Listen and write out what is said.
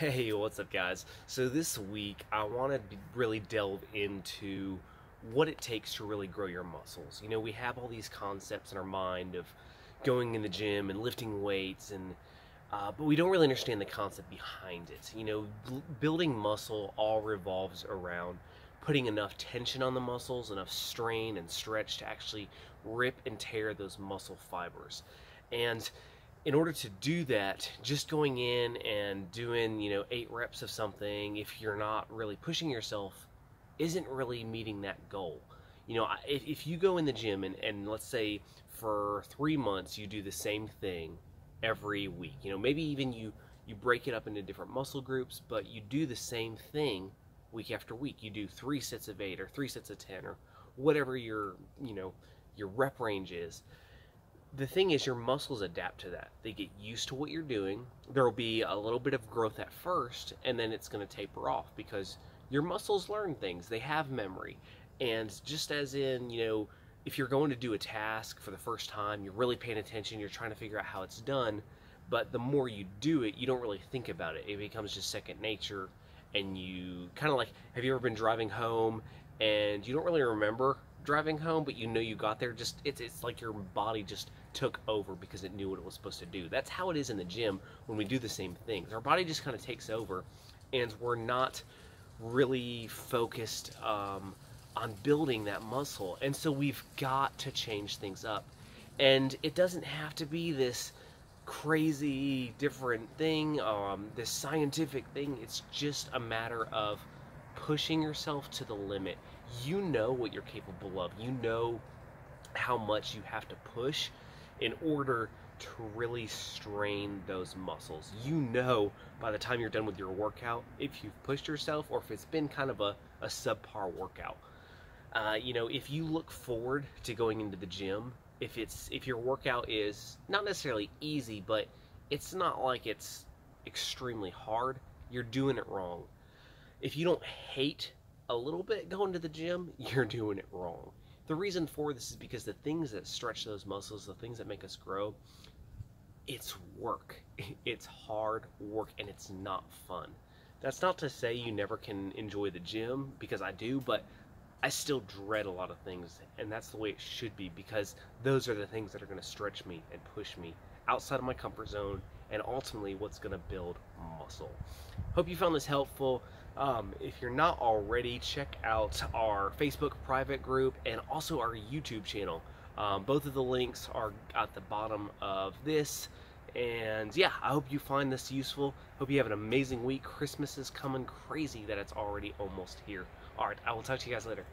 Hey, what's up guys? So this week I want to really delve into what it takes to really grow your muscles. You know, we have all these concepts in our mind of going in the gym and lifting weights, and but we don't really understand the concept behind it. You know, building muscle all revolves around putting enough tension on the muscles, enough strain and stretch to actually rip and tear those muscle fibers. And in order to do that, just going in and doing, you know, 8 reps of something, if you're not really pushing yourself, isn't really meeting that goal. You know, if you go in the gym and let's say for 3 months you do the same thing every week, you know, maybe even you break it up into different muscle groups, but you do the same thing week after week. You do 3 sets of 8 or 3 sets of 10 or whatever your, you know, your rep range is. The thing is, your muscles adapt to that. They get used to what you're doing. There'll be a little bit of growth at first, and then it's going to taper off because your muscles learn things. They have memory. And just as in, you know, if you're going to do a task for the first time, you're really paying attention, you're trying to figure out how it's done, but the more you do it, you don't really think about it. It becomes just second nature, and you kind of like, have you ever been driving home and you don't really remember driving home, but you know you got there? Just it's like your body just took over because it knew what it was supposed to do. That's how it is in the gym when we do the same things. Our body just kind of takes over, and we're not really focused on building that muscle. And so we've got to change things up. And it doesn't have to be this crazy different thing, this scientific thing. It's just a matter of pushing yourself to the limit. You know what you're capable of. You know how much you have to push in order to really strain those muscles. You know by the time you're done with your workout if you've pushed yourself or if it's been kind of a subpar workout. You know, if you look forward to going into the gym, if your workout is not necessarily easy, but it's not like it's extremely hard, you're doing it wrong. If you don't hate a little bit going to the gym, you're doing it wrong. The reason for this is because the things that stretch those muscles, the things that make us grow, it's work. It's hard work, and it's not fun. That's not to say you never can enjoy the gym, because I do, but I still dread a lot of things, and that's the way it should be, because those are the things that are going to stretch me and push me outside of my comfort zone, and ultimately what's going to build muscle. Hope you found this helpful. If you're not already, check out our Facebook private group and also our YouTube channel. Both of the links are at the bottom of this. And yeah, I hope you find this useful. Hope you have an amazing week. Christmas is coming. Crazy that it's already almost here. All right, I will talk to you guys later.